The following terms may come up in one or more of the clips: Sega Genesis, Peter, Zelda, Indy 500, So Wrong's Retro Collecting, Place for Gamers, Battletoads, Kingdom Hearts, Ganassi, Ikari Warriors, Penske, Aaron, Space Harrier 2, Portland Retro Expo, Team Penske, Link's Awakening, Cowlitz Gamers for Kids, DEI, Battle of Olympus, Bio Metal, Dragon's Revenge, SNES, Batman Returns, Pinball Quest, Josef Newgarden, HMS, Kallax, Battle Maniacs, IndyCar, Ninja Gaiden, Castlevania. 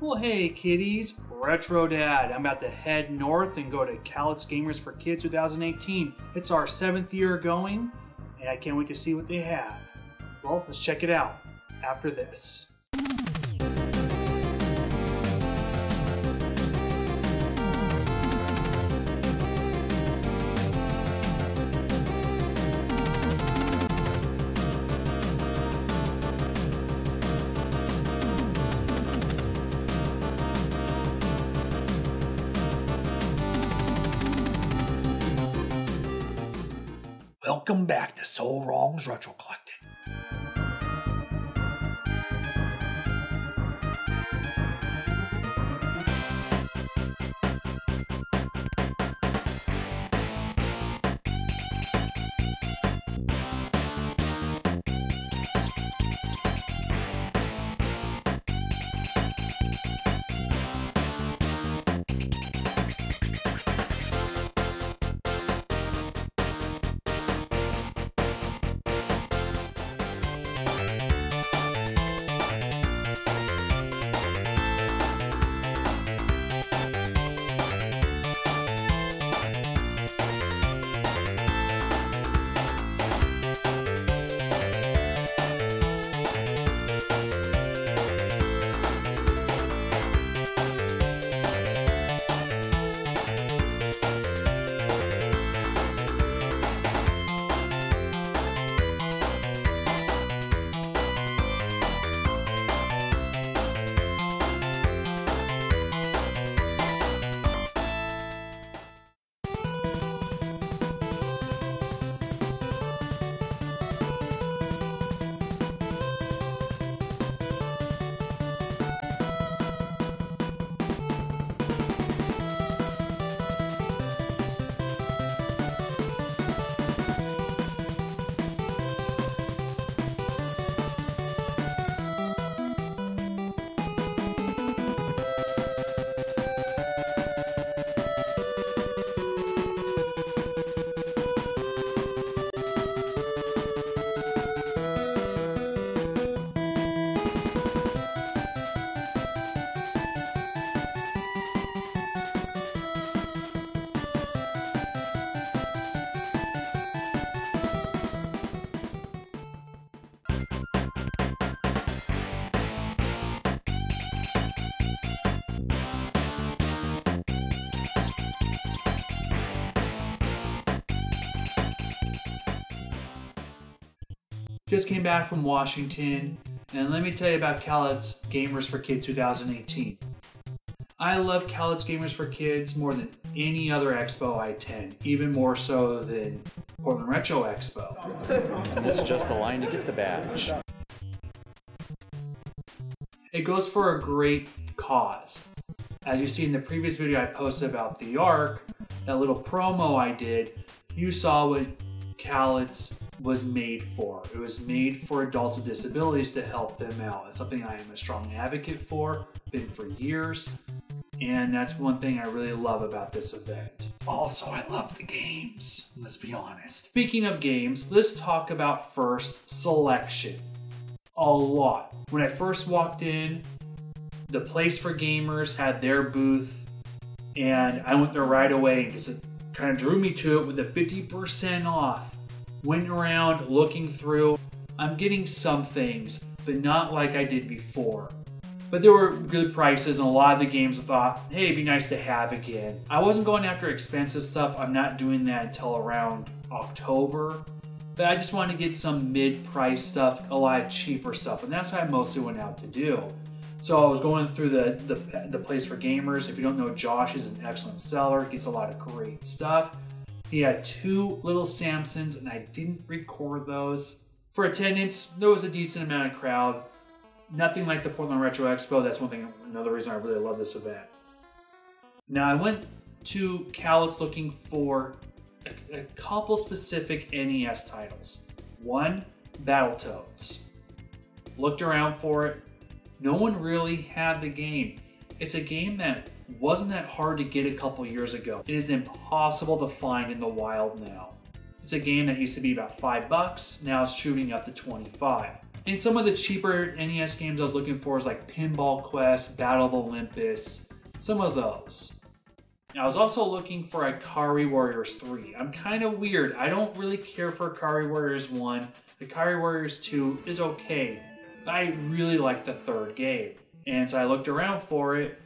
Well, hey kiddies, Retro Dad. I'm about to head north and go to Cowlitz Gamers for Kids 2018. It's our 7th year going, and I can't wait to see what they have. Well, let's check it out after this. Welcome back to Soul Wrong's Retro Collected. Just came back from Washington, and let me tell you about Cowlitz Gamers for Kids 2018. I love Cowlitz Gamers for Kids more than any other expo I attend, even more so than Portland Retro Expo. And it's just the line to get the badge. It goes for a great cause. As you see in the previous video I posted about the ARC, that little promo I did, you saw what Cowlitz was made for. It was made for adults with disabilities to help them out. It's something I am a strong advocate for, been for years, and that's one thing I really love about this event. Also, I love the games, let's be honest. Speaking of games, let's talk about first selection. A lot. When I first walked in, the Place for Gamers had their booth, and I went there right away because it kind of drew me to it with a 50% off. Went around looking through. I'm getting some things, but not like I did before. But there were good prices, and a lot of the games I thought, hey, it'd be nice to have again. I wasn't going after expensive stuff. I'm not doing that until around October. But I just wanted to get some mid-price stuff, a lot of cheaper stuff, and that's what I mostly went out to do. So I was going through the Place for Gamers. If you don't know, Josh is an excellent seller. He gets a lot of great stuff. He had two Little Samsons, and I didn't record those. For attendance, there was a decent amount of crowd. Nothing like the Portland Retro Expo. That's one thing, another reason I really love this event. Now, I went to Cowlitz looking for a couple specific NES titles. One, Battletoads. Looked around for it. No one really had the game. It's a game that wasn't that hard to get a couple years ago. It is impossible to find in the wild now. It's a game that used to be about $5, now it's shooting up to $25. And some of the cheaper NES games I was looking for was like Pinball Quest, Battle of Olympus, some of those. Now, I was also looking for Ikari Warriors 3. I'm kind of weird. I don't really care for Ikari Warriors 1. Ikari Warriors 2 is okay, but I really like the third game. And so I looked around for it,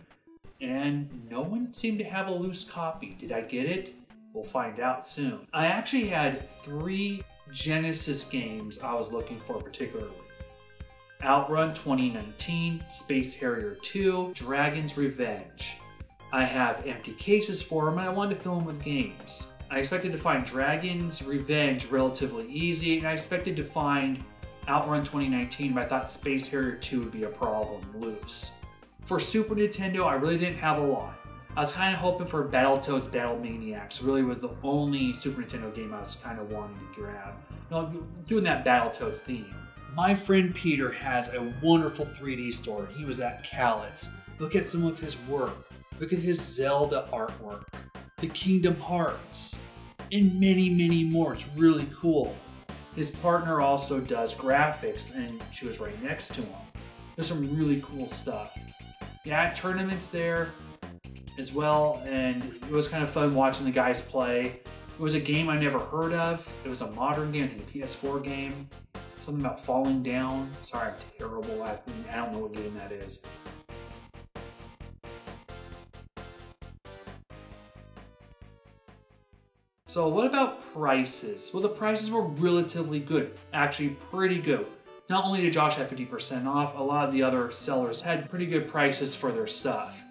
and no one seemed to have a loose copy. Did I get it? We'll find out soon. I actually had 3 Genesis games I was looking for particularly. Outrun 2019, Space Harrier 2, Dragon's Revenge. I have empty cases for them and I wanted to fill them with games. I expected to find Dragon's Revenge relatively easy, and I expected to find Outrun 2019, but I thought Space Harrier 2 would be a problem loose. For Super Nintendo, I really didn't have a lot. I was kind of hoping for Battletoads, Battle Maniacs. Really was the only Super Nintendo game I was kind of wanting to grab. You know, doing that Battletoads theme. My friend Peter has a wonderful 3D store. He was at Kallax. Look at some of his work. Look at his Zelda artwork, the Kingdom Hearts, and many, many more. It's really cool. His partner also does graphics, and she was right next to him. There's some really cool stuff. Yeah, tournaments there as well, and it was kind of fun watching the guys play. It was a game I never heard of. It was a modern game, I think a PS4 game. Something about falling down. Sorry, I'm terrible. I don't know what game that is. So what about prices? Well, the prices were relatively good, actually pretty good. Not only did Josh have 50% off, a lot of the other sellers had pretty good prices for their stuff.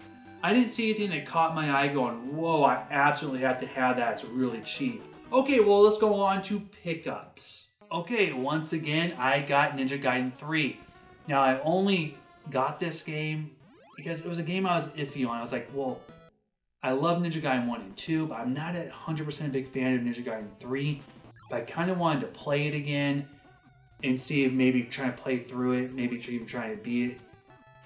I didn't see anything that caught my eye going, whoa, I absolutely have to have that, it's really cheap. Okay, well, let's go on to pickups. Okay, once again, I got Ninja Gaiden 3. Now, I only got this game because it was a game I was iffy on. I was like, well, I love Ninja Gaiden 1 and 2, but I'm not a 100% big fan of Ninja Gaiden 3. But I kind of wanted to play it again and see if maybe trying to play through it, maybe even trying to beat it.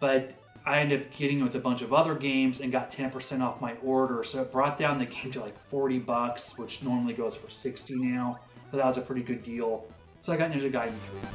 But I ended up getting it with a bunch of other games and got 10% off my order. So it brought down the game to like 40 bucks, which normally goes for 60 now. But that was a pretty good deal. So I got Ninja Gaiden 3.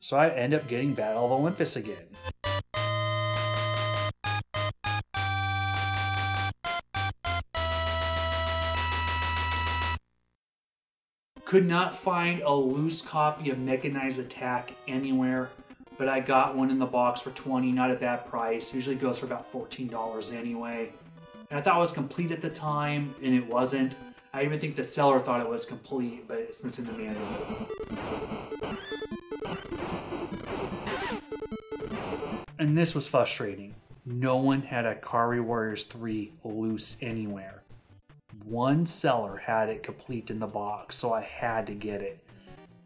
So I end up getting Battle of Olympus again. Could not find a loose copy of Mechanized Attack anywhere, but I got one in the box for $20, not a bad price. Usually goes for about $14 anyway. And I thought it was complete at the time, and it wasn't. I even think the seller thought it was complete, but it's missing the manual. And this was frustrating. No one had Ikari Warriors 3 loose anywhere. One seller had it complete in the box, so I had to get it.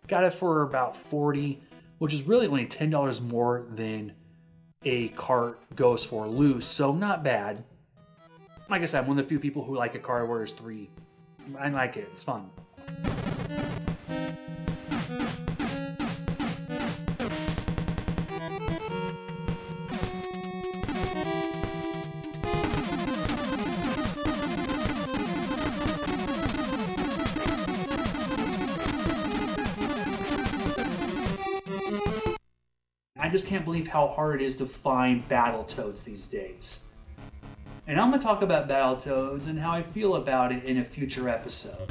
Got it for about 40, which is really only $10 more than a cart goes for loose, so not bad. Like I said, I'm one of the few people who like Ikari Warriors 3. I like it, it's fun. I just can't believe how hard it is to find Battletoads these days. And I'm going to talk about Battletoads and how I feel about it in a future episode.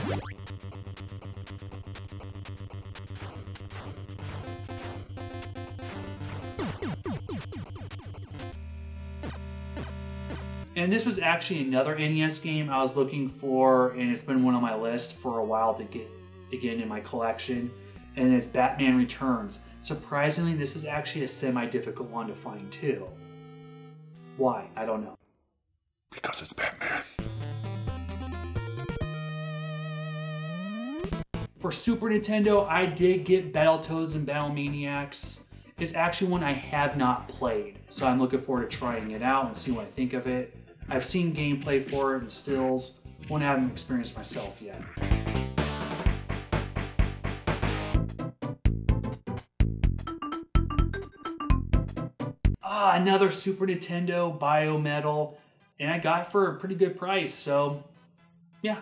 And this was actually another NES game I was looking for, and it's been one on my list for a while to get again in my collection, and it's Batman Returns. Surprisingly, this is actually a semi-difficult one to find, too. Why? I don't know. Because it's Batman. For Super Nintendo, I did get Battletoads and Battle Maniacs. It's actually one I have not played, so I'm looking forward to trying it out and see what I think of it. I've seen gameplay for it and stills, one I haven't experienced myself yet. another Super Nintendo Bio Metal, and I got it for a pretty good price, so yeah.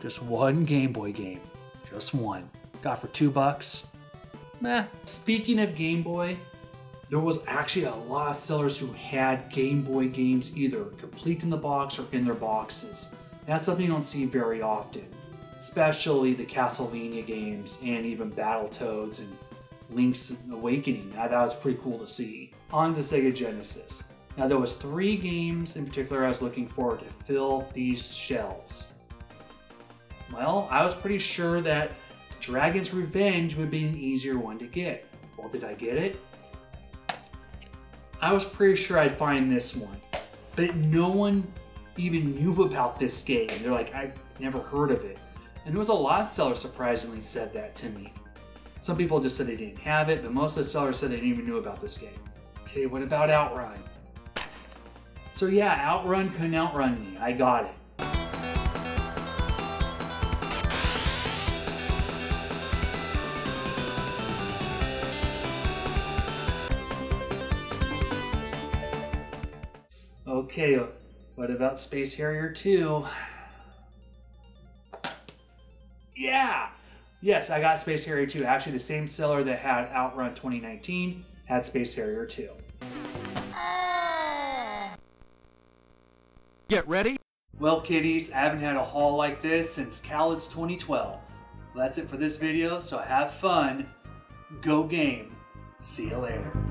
Just one Game Boy game, just one. Got for $2. Meh. Speaking of Game Boy, there was actually a lot of sellers who had Game Boy games either complete in the box or in their boxes. That's something you don't see very often, especially the Castlevania games and even Battletoads and Link's Awakening. That was pretty cool to see. On to Sega Genesis. Now there was 3 games in particular I was looking for to fill these shells. Well, I was pretty sure that Dragon's Revenge would be an easier one to get. Well, did I get it? I was pretty sure I'd find this one, but no one even knew about this game. They're like, I've never heard of it. And there was a lot of sellers surprisingly said that to me. Some people just said they didn't have it, but most of the sellers said they didn't even know about this game. Okay, what about Outrun? So yeah, Outrun couldn't outrun me. I got it. Okay, what about Space Harrier 2? Yeah! Yes, I got Space Harrier 2. Actually, the same seller that had Outrun 2019 had Space Harrier 2. Get ready? Well, kiddies, I haven't had a haul like this since Cowlitz 2012. Well, that's it for this video, so have fun. Go game. See you later.